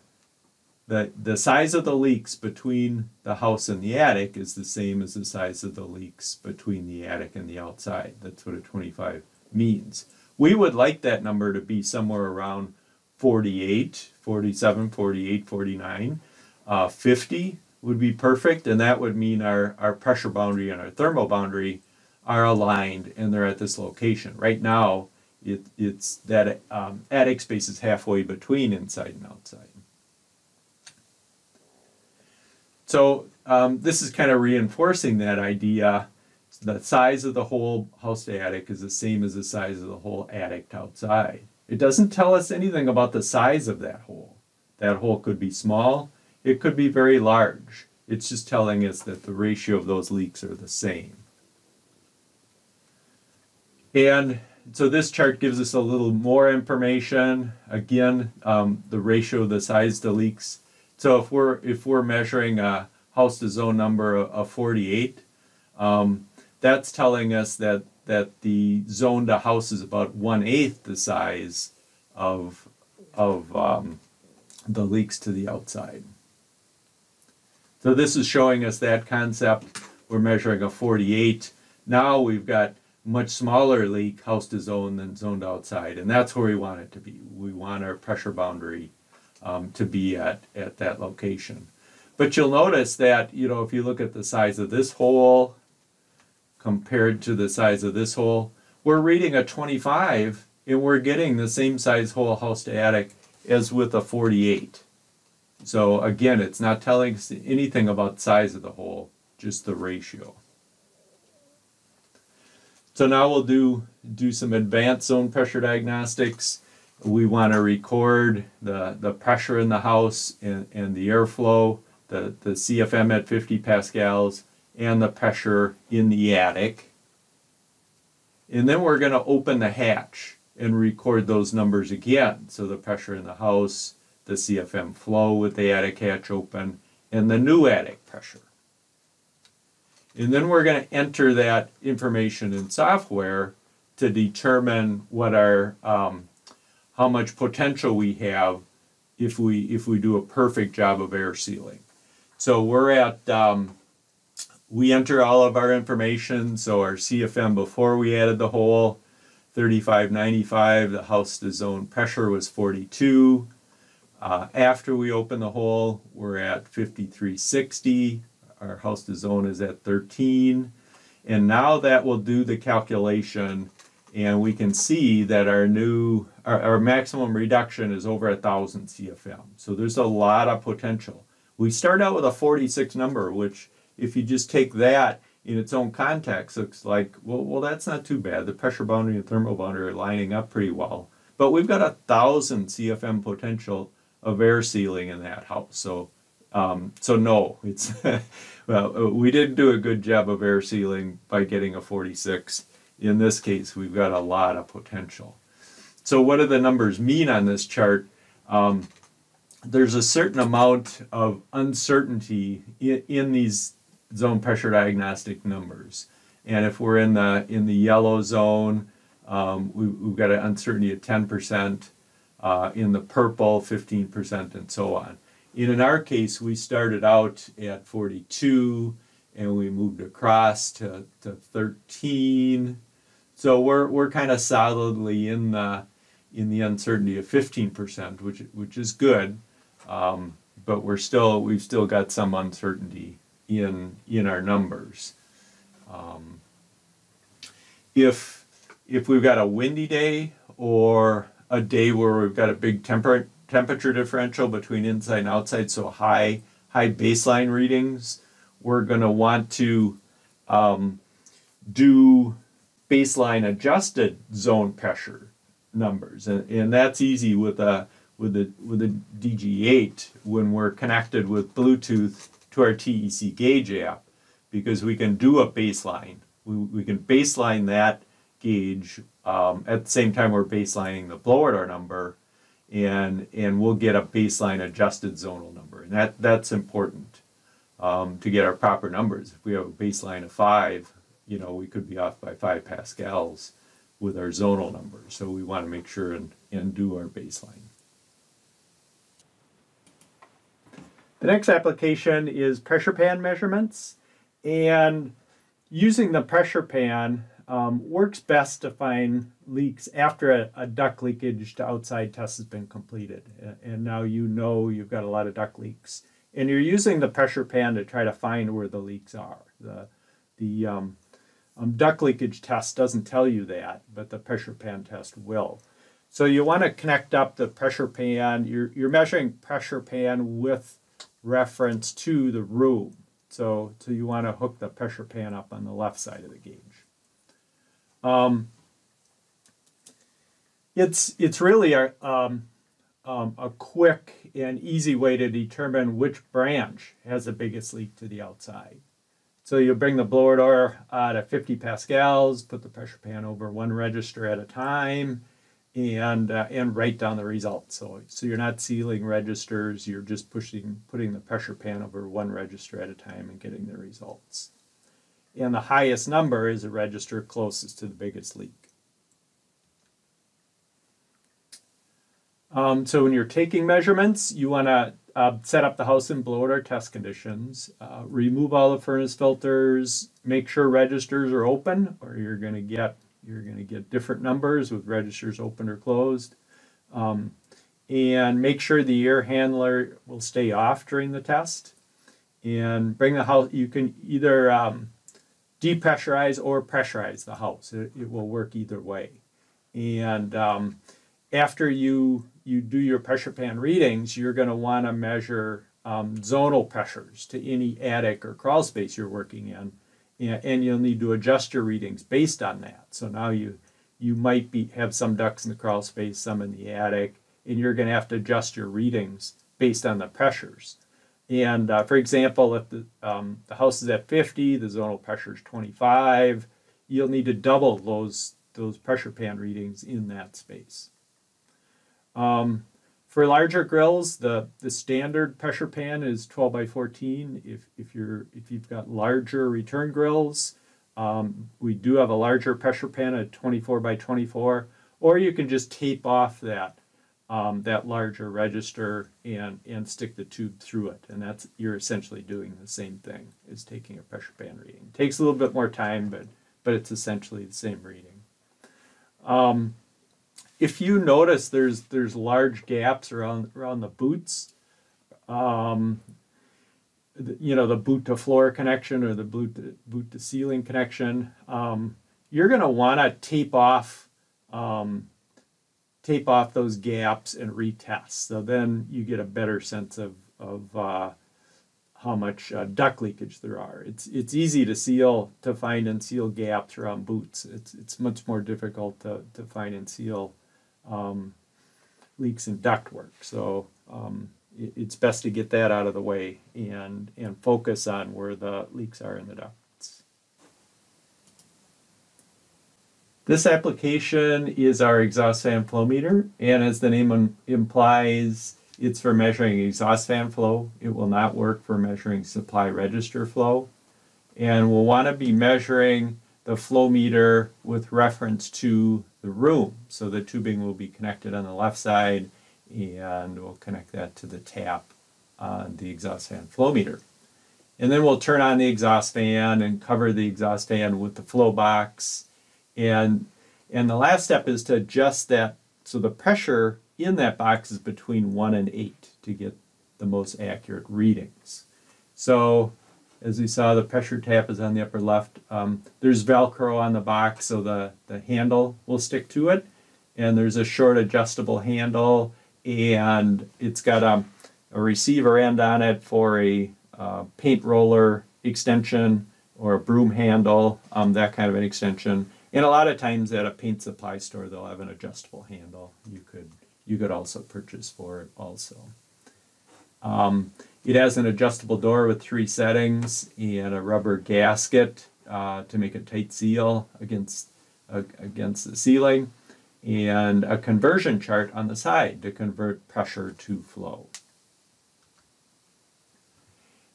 the, the size of the leaks between the house and the attic is the same as the size of the leaks between the attic and the outside. That's what a twenty-five means. We would like that number to be somewhere around forty-eight, forty-seven, forty-eight, forty-nine. Uh, fifty would be perfect, and that would mean our, our pressure boundary and our thermal boundary are aligned, and they're at this location. Right now, It, it's that um, attic space is halfway between inside and outside. So um, this is kind of reinforcing that idea. The size of the whole house to attic is the same as the size of the whole attic to outside. It doesn't tell us anything about the size of that hole. That hole could be small. It could be very large. It's just telling us that the ratio of those leaks are the same. And so this chart gives us a little more information. Again, um, the ratio of the size to leaks. So if we're if we're measuring a house to zone number of forty-eight, um, that's telling us that that the zone to house is about one eighth the size of of um, the leaks to the outside. So this is showing us that concept. We're measuring a forty-eight. Now we've got much smaller leak house to zone than zoned outside, and that's where we want it to be. We want our pressure boundary um, to be at, at that location. But you'll notice that, you know, if you look at the size of this hole compared to the size of this hole, we're reading a twenty-five, and we're getting the same size hole house to attic as with a forty-eight. So again, it's not telling us anything about size of the hole, just the ratio. So now we'll do, do some advanced zone pressure diagnostics. We want to record the, the pressure in the house and, and the airflow, the, the C F M at fifty pascals, and the pressure in the attic. And then we're going to open the hatch and record those numbers again. So the pressure in the house, the C F M flow with the attic hatch open, and the new attic pressure. And then we're going to enter that information in software to determine what our, um, how much potential we have if we, if we do a perfect job of air sealing. So we're at, um, we enter all of our information, so our C F M before we added the hole, thirty-five ninety-five, the house to zone pressure was forty-two. Uh, after we open the hole, we're at fifty-three sixty. Our house to zone is at thirteen. And now that will do the calculation, and we can see that our new, our, our maximum reduction is over one thousand C F M. So there's a lot of potential. We start out with a forty-six number, which if you just take that in its own context, looks like, well, well, that's not too bad. The pressure boundary and thermal boundary are lining up pretty well. But we've got one thousand C F M potential of air sealing in that house. So Um, so no, it's well, we didn't do a good job of air sealing by getting a forty-six. In this case, we've got a lot of potential. So what do the numbers mean on this chart? Um, there's a certain amount of uncertainty in, in these zone pressure diagnostic numbers. And if we're in the, in the yellow zone, um, we, we've got an uncertainty of ten percent, uh, in the purple, fifteen percent, and so on. And in our case, we started out at forty-two, and we moved across to, to thirteen. So we're we're kind of solidly in the in the uncertainty of fifteen percent, which which is good, um, but we're still we've still got some uncertainty in in our numbers. Um, if if we've got a windy day or a day where we've got a big temper. temperature differential between inside and outside, so high high baseline readings, we're going to want to um, do baseline adjusted zone pressure numbers, and, and that's easy with a with the with the D G eight when we're connected with Bluetooth to our T E C Gauge app, because we can do a baseline. We we can baseline that gauge um, at the same time we're baselining the blower door number. And, and we'll get a baseline adjusted zonal number. And that, that's important um, to get our proper numbers. If we have a baseline of five, you know, we could be off by five pascals with our zonal number. So we want to make sure and, and do our baseline. The next application is pressure pan measurements. And using the pressure pan, Um, works best to find leaks after a, a duct leakage to outside test has been completed. And, and now you know you've got a lot of duct leaks. And you're using the pressure pan to try to find where the leaks are. The, the um, um, duct leakage test doesn't tell you that, but the pressure pan test will. So you want to connect up the pressure pan. You're, you're measuring pressure pan with reference to the room. So, so you want to hook the pressure pan up on the left side of the gauge. Um, it's it's really a, um, um, a quick and easy way to determine which branch has the biggest leak to the outside. So you bring the blower door out at fifty pascals, put the pressure pan over one register at a time, and uh, and write down the results. So so you're not sealing registers; you're just pushing putting the pressure pan over one register at a time and getting the results. And the highest number is the register closest to the biggest leak. Um, so when you're taking measurements, you want to uh, set up the house in blower door test conditions, uh, remove all the furnace filters, make sure registers are open, or you're going to get you're going to get different numbers with registers open or closed, um, and make sure the air handler will stay off during the test, and bring the house. You can either um, depressurize or pressurize the house. It, it will work either way. And um, after you, you do your pressure pan readings, you're going to want to measure um, zonal pressures to any attic or crawl space you're working in. And, and you'll need to adjust your readings based on that. So now you, you might be, have some ducts in the crawl space, some in the attic, and you're going to have to adjust your readings based on the pressures. And uh, for example, if the, um, the house is at fifty, the zonal pressure is twenty-five, you'll need to double those, those pressure pan readings in that space. Um, For larger grills, the, the standard pressure pan is twelve by fourteen. If, if, you're, if you've got larger return grills, um, we do have a larger pressure pan at twenty-four by twenty-four, or you can just tape off that, um, that larger register and, and stick the tube through it. And that's, you're essentially doing the same thing as taking a pressure pan reading. It takes a little bit more time, but, but it's essentially the same reading. Um, If you notice there's there's large gaps around around the boots, um, the, you know, the boot to floor connection or the boot to, boot to ceiling connection, um, you're going to want to tape off um, tape off those gaps and retest. So then you get a better sense of of uh, how much uh, duct leakage there are. It's it's easy to seal to find and seal gaps around boots. It's it's much more difficult to to find and seal Um, leaks in ductwork, so um, it, it's best to get that out of the way and and focus on where the leaks are in the ducts. This application is our exhaust fan flow meter, and as the name implies, it's for measuring exhaust fan flow. It will not work for measuring supply register flow, and we'll want to be measuring the flow meter with reference to the room. So the tubing will be connected on the left side, and we'll connect that to the tap on the exhaust fan flow meter. And then we'll turn on the exhaust fan and cover the exhaust fan with the flow box. And, and the last step is to adjust that so the pressure in that box is between one and eight to get the most accurate readings. So as we saw, the pressure tap is on the upper left. Um, there's Velcro on the box, so the, the handle will stick to it. And there's a short adjustable handle, and it's got a, a receiver end on it for a uh, paint roller extension or a broom handle, um, that kind of an extension. And a lot of times at a paint supply store, they'll have an adjustable handle you could, you could also purchase for it also. Um, It has an adjustable door with three settings and a rubber gasket uh, to make a tight seal against, uh, against the ceiling, and a conversion chart on the side to convert pressure to flow.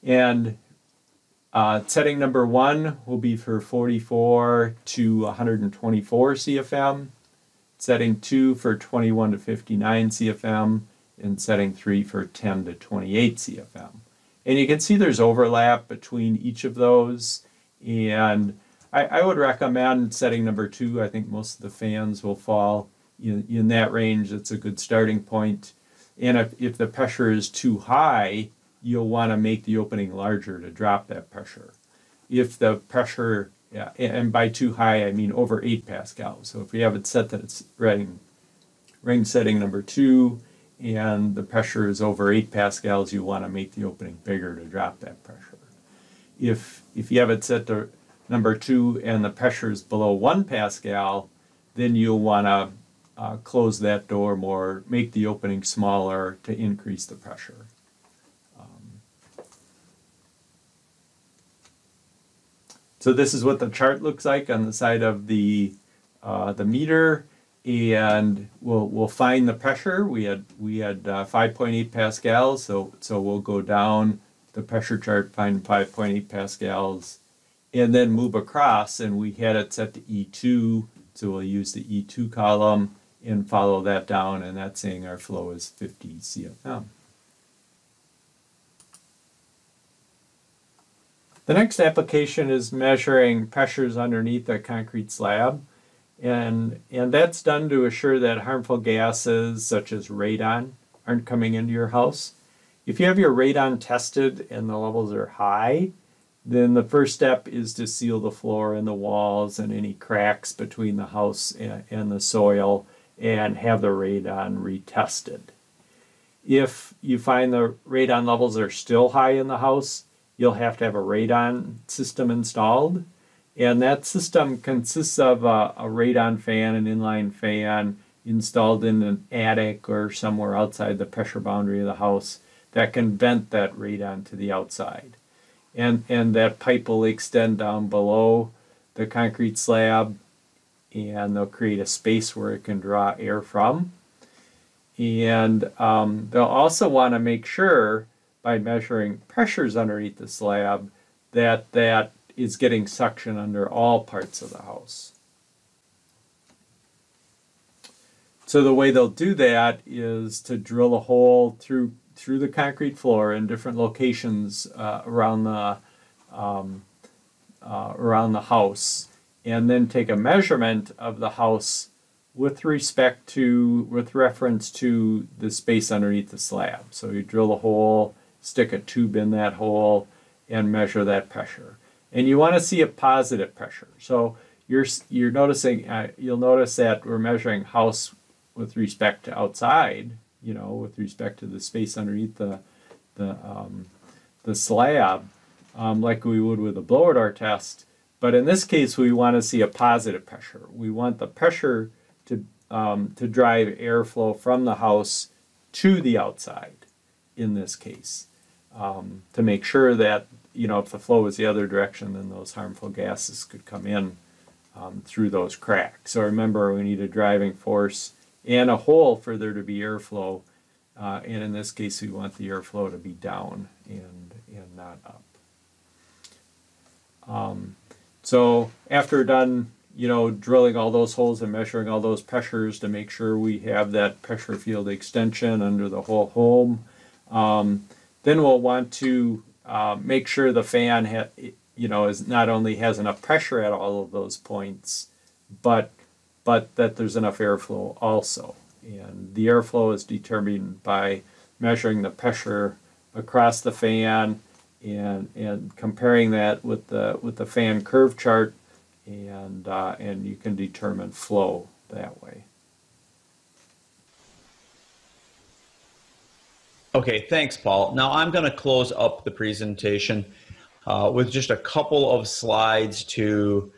And uh, setting number one will be for forty-four to one hundred twenty-four C F M, setting two for twenty-one to fifty-nine C F M, and setting three for ten to twenty-eight C F M. And you can see there's overlap between each of those. And I, I would recommend setting number two. I think most of the fans will fall in, in that range. That's a good starting point. And if, if the pressure is too high, you'll want to make the opening larger to drop that pressure. If the pressure, yeah, and by too high, I mean over eight pascals. So if we haven't set that, it's ring, ring setting number two, and the pressure is over eight pascals, you want to make the opening bigger to drop that pressure. If, if you have it set to number two and the pressure is below one pascal, then you'll want to uh, close that door more, make the opening smaller to increase the pressure. Um, so this is what the chart looks like on the side of the, uh, the meter. And we'll we'll find the pressure. We had we had uh, five point eight pascals, so so we'll go down the pressure chart, find five point eight pascals, and then move across. And we had it set to E two, so we'll use the E two column and follow that down. And that's saying our flow is fifty C F M. The next application is measuring pressures underneath a concrete slab. And, and that's done to assure that harmful gases such as radon aren't coming into your house. If you have your radon tested and the levels are high, then the first step is to seal the floor and the walls and any cracks between the house and, and the soil, and have the radon retested. If you find the radon levels are still high in the house, you'll have to have a radon system installed. And that system consists of a, a radon fan, an inline fan installed in an attic or somewhere outside the pressure boundary of the house that can vent that radon to the outside. And, and that pipe will extend down below the concrete slab, and they'll create a space where it can draw air from. And um, they'll also want to make sure by measuring pressures underneath the slab that that is getting suction under all parts of the house. So the way they'll do that is to drill a hole through through the concrete floor in different locations uh, around the um, uh, around the house, and then take a measurement of the house with respect to with reference to the space underneath the slab. So you drill a hole, stick a tube in that hole, and measure that pressure. And you want to see a positive pressure. So you're you're noticing uh, you'll notice that we're measuring house with respect to outside, you know, with respect to the space underneath the the um, the slab, um, like we would with a blower door test. But in this case, we want to see a positive pressure. We want the pressure to um, to drive airflow from the house to the outside, in this case, um, to make sure that, you know, if the flow was the other direction, then those harmful gases could come in um, through those cracks. So remember, we need a driving force and a hole for there to be airflow, uh, and in this case we want the airflow to be down and, and not up. Um, so after done, you know, drilling all those holes and measuring all those pressures to make sure we have that pressure field extension under the whole home, um, then we'll want to uh, make sure the fan, ha you know, is not only has enough pressure at all of those points, but but that there's enough airflow also. And the airflow is determined by measuring the pressure across the fan and and comparing that with the with the fan curve chart, and uh, and you can determine flow that way. Okay, thanks, Paul. Now I'm going to close up the presentation uh, with just a couple of slides to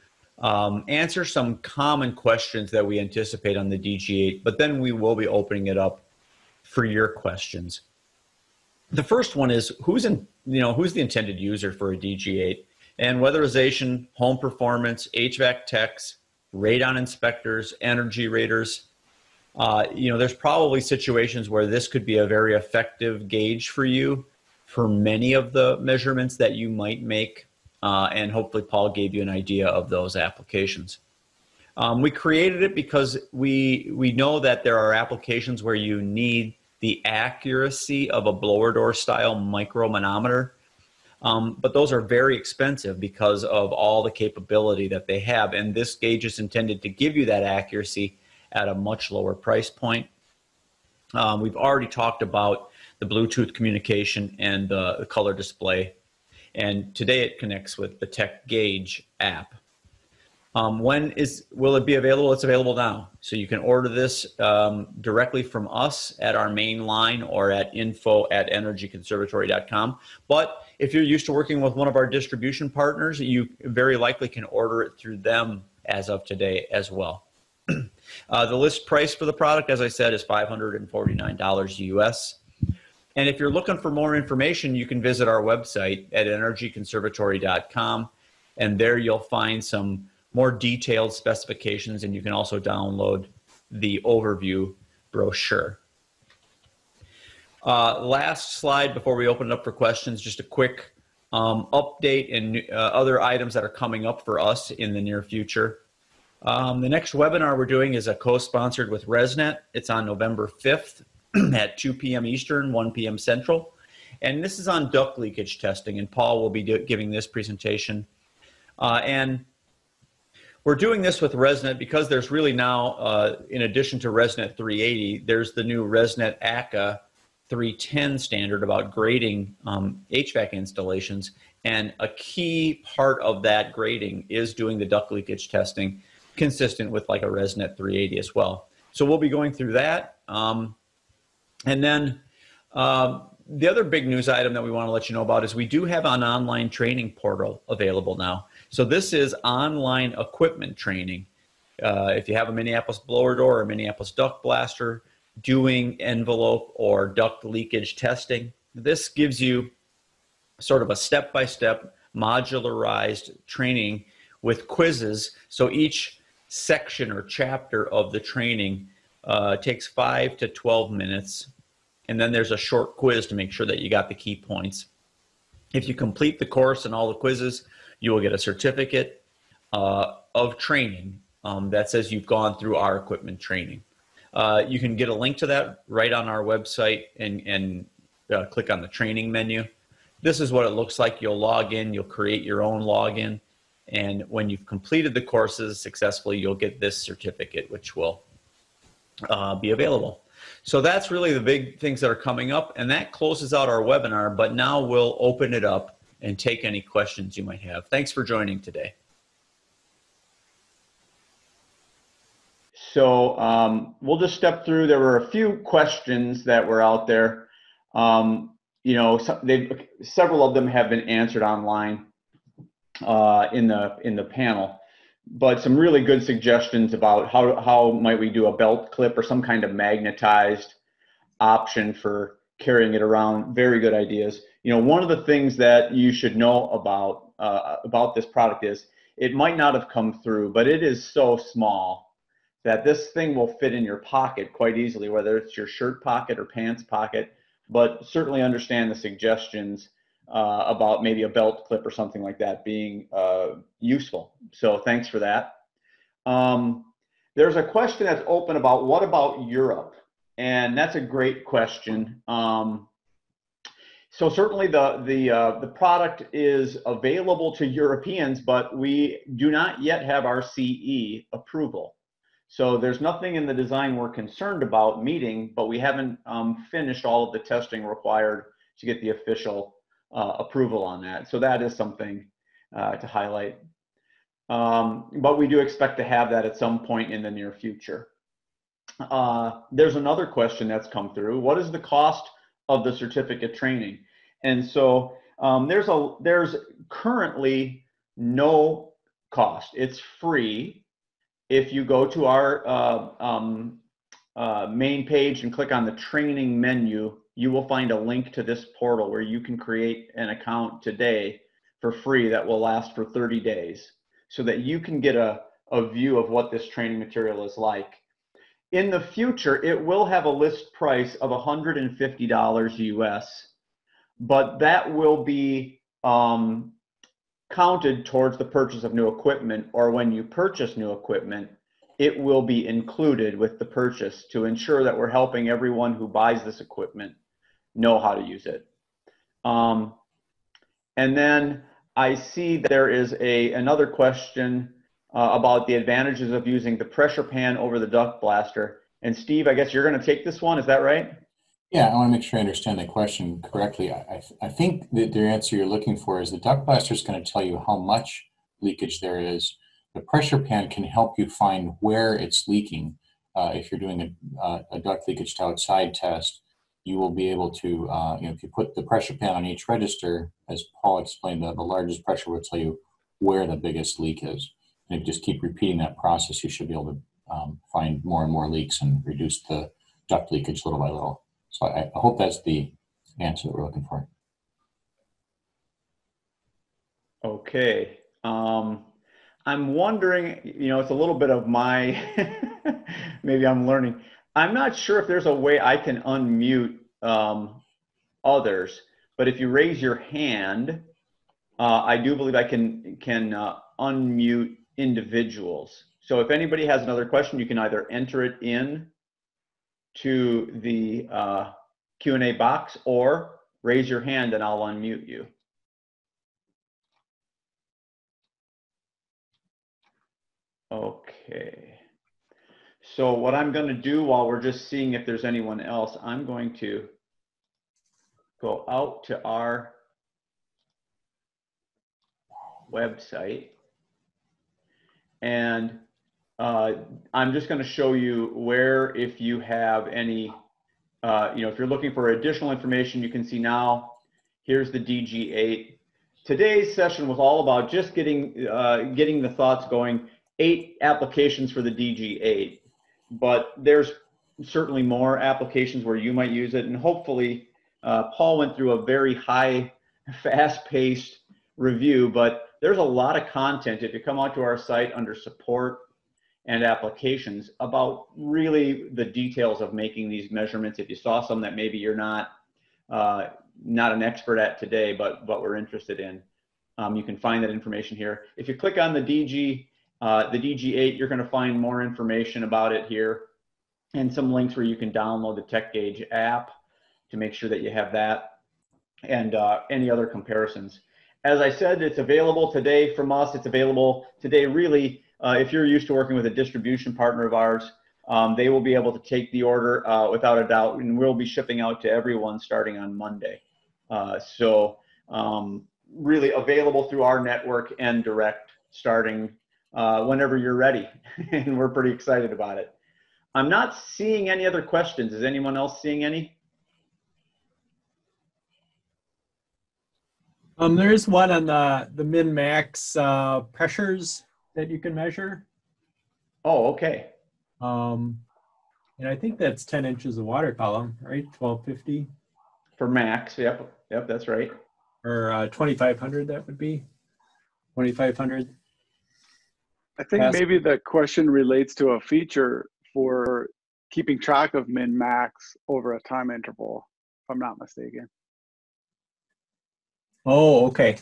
Um, answer some common questions that we anticipate on the D G eight, but then we will be opening it up for your questions. The first one is who's in, you know, who's the intended user for a D G eight, and weatherization, home performance, H V A C techs, radon inspectors, energy raters. Uh, you know, there's probably situations where this could be a very effective gauge for you for many of the measurements that you might make. Uh, and hopefully Paul gave you an idea of those applications. Um, we created it because we, we know that there are applications where you need the accuracy of a blower door style micromanometer, um, but those are very expensive because of all the capability that they have, and this gauge is intended to give you that accuracy at a much lower price point. Um, we've already talked about the Bluetooth communication and uh, the color display, and today it connects with the TEC Gauge app. Um, when is, will it be available? It's available now. So you can order this um, directly from us at our main line or at info at energy conservatory dot com. But if you're used to working with one of our distribution partners, you very likely can order it through them as of today as well. uh, the list price for the product, as I said, is five hundred forty-nine dollars U S. And if you're looking for more information, you can visit our website at energy conservatory dot com, and there you'll find some more detailed specifications, and you can also download the overview brochure. Uh, last slide before we open it up for questions, just a quick um, update and uh, other items that are coming up for us in the near future. Um, the next webinar we're doing is a co-sponsored with ResNet. It's on November fifth. At two P M Eastern, one P M Central. And this is on duct leakage testing, and Paul will be do giving this presentation. Uh, and we're doing this with ResNet because there's really now, uh, in addition to ResNet three eighty, there's the new ResNet A C A three ten standard about grading um, H V A C installations. And a key part of that grading is doing the duct leakage testing consistent with like a ResNet three eighty as well. So we'll be going through that. Um, And then uh, the other big news item that we want to let you know about is we do have an online training portal available now. So this is online equipment training. Uh, if you have a Minneapolis blower door or a Minneapolis duct blaster, doing envelope or duct leakage testing, this gives you sort of a step-by-step modularized training with quizzes. So each section or chapter of the training Uh, it takes five to twelve minutes. And then there's a short quiz to make sure that you got the key points. If you complete the course and all the quizzes, you will get a certificate uh, of training um, that says you've gone through our equipment training. Uh, you can get a link to that right on our website and, and uh, click on the training menu. This is what it looks like. You'll log in, you'll create your own login. And when you've completed the courses successfully, you'll get this certificate, which will uh, be available. So that's really the big things that are coming up, and that closes out our webinar, but now we'll open it up and take any questions you might have. Thanks for joining today. So um, we'll just step through. There were a few questions that were out there. Um, you know, several of them have been answered online uh, in the in the panel. But some really good suggestions about how, how might we do a belt clip or some kind of magnetized option for carrying it around. Very good ideas. You know, one of the things that you should know about, uh, about this product is it might not have come through, but it is so small that this thing will fit in your pocket quite easily, whether it's your shirt pocket or pants pocket. But certainly understand the suggestions Uh, about maybe a belt clip or something like that being uh, useful. So thanks for that. Um, there's a question that's open about what about Europe? And that's a great question. Um, so certainly the, the, uh, the product is available to Europeans, but we do not yet have our C E approval. So there's nothing in the design we're concerned about meeting, but we haven't um, finished all of the testing required to get the official Uh, approval on that. So that is something uh, to highlight. Um, but we do expect to have that at some point in the near future. Uh, there's another question that's come through. What is the cost of the certificate training? And so um, there's, a, there's currently no cost. It's free. If you go to our uh, um, uh, main page and click on the training menu, you will find a link to this portal where you can create an account today for free that will last for thirty days so that you can get a, a view of what this training material is like. In the future, it will have a list price of one hundred fifty dollars U S, but that will be um, counted towards the purchase of new equipment, or when you purchase new equipment, it will be included with the purchase to ensure that we're helping everyone who buys this equipment know how to use it. Um, and then I see that there is a, another question uh, about the advantages of using the pressure pan over the duct blaster. And Steve, I guess you're going to take this one. Is that right? Yeah, I want to make sure I understand that question correctly. I, I think that the answer you're looking for is the duct blaster is going to tell you how much leakage there is. The pressure pan can help you find where it's leaking. Uh, if you're doing a, uh, a duct leakage to outside test, you will be able to, uh, you know, if you put the pressure pan on each register, as Paul explained, the, the largest pressure will tell you where the biggest leak is. And if you just keep repeating that process, you should be able to um, find more and more leaks and reduce the duct leakage little by little. So I, I hope that's the answer that we're looking for. Okay. Um, I'm wondering, you know, it's a little bit of my, maybe I'm learning. I'm not sure if there's a way I can unmute um, others, but if you raise your hand, uh, I do believe I can, can uh, unmute individuals. So if anybody has another question, you can either enter it in to the uh, Q and A box or raise your hand and I'll unmute you. Okay, so what I'm going to do while we're just seeing if there's anyone else, I'm going to go out to our website and uh, I'm just going to show you where, if you have any, uh, you know, if you're looking for additional information, you can see now, here's the D G eight. Today's session was all about just getting, uh, getting the thoughts going. Eight applications for the D G eight, but there's certainly more applications where you might use it. And hopefully, uh, Paul went through a very high, fast-paced review, but there's a lot of content. If you come out to our site under support and applications about really the details of making these measurements. If you saw some that maybe you're not uh, not an expert at today, but what we're interested in, um, you can find that information here. If you click on the D G, uh, the D G eight, you're going to find more information about it here, and some links where you can download the TEC Gauge app to make sure that you have that, and uh, any other comparisons. As I said, it's available today from us. It's available today, really. Uh, if you're used to working with a distribution partner of ours, um, they will be able to take the order uh, without a doubt, and we'll be shipping out to everyone starting on Monday. Uh, so um, really available through our network and direct starting uh, whenever you're ready, and we're pretty excited about it. I'm not seeing any other questions. Is anyone else seeing any? Um, there is one on the, the min-max uh, pressures that you can measure. Oh, okay. Um, and I think that's ten inches of water column, right? twelve fifty. For max, yep, yep, that's right. Or uh, twenty-five hundred, that would be twenty-five hundred. I think Pass maybe the question relates to a feature for keeping track of min max over a time interval, if I'm not mistaken. Oh, okay.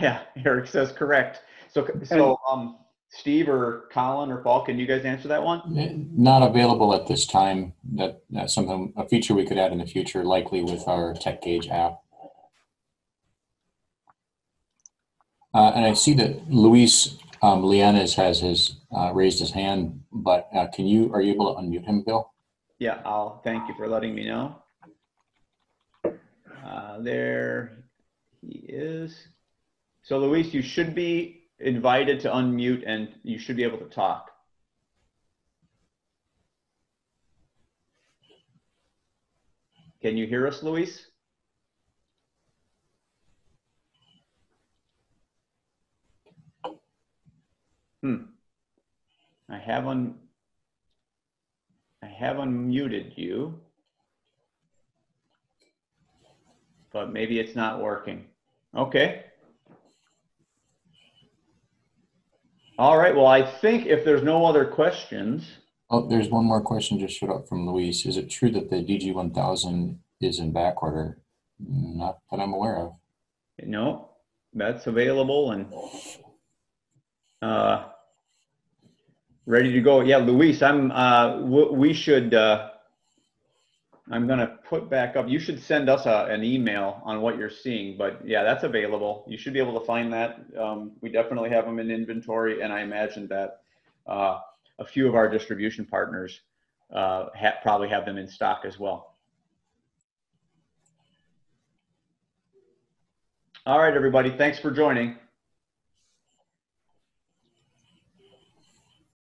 Yeah, Eric says correct. So, so um, Steve or Colin or Paul, can you guys answer that one? Not available at this time. That, that's something, a feature we could add in the future, likely with our TEC Gauge app. Uh, and I see that Luis um, Lianes has his uh, raised his hand, but uh, can you are you able to unmute him, Bill? Yeah, I'll. Thank you for letting me know. Uh, there he is. So Luis, you should be invited to unmute and you should be able to talk. Can you hear us, Luis? Hmm. I have un I have unmuted you, but maybe it's not working. Okay. All right, well, I think if there's no other questions. Oh, there's one more question just showed up from Luis. Is it true that the D G one thousand is in back order? Not that I'm aware of. No, that's available and uh, ready to go. Yeah, Luis, I'm, uh, we should, uh, I'm gonna put back up, you should send us a, an email on what you're seeing, but yeah, that's available. You should be able to find that. Um, we definitely have them in inventory, and I imagine that uh, a few of our distribution partners uh, ha probably have them in stock as well. All right, everybody, thanks for joining.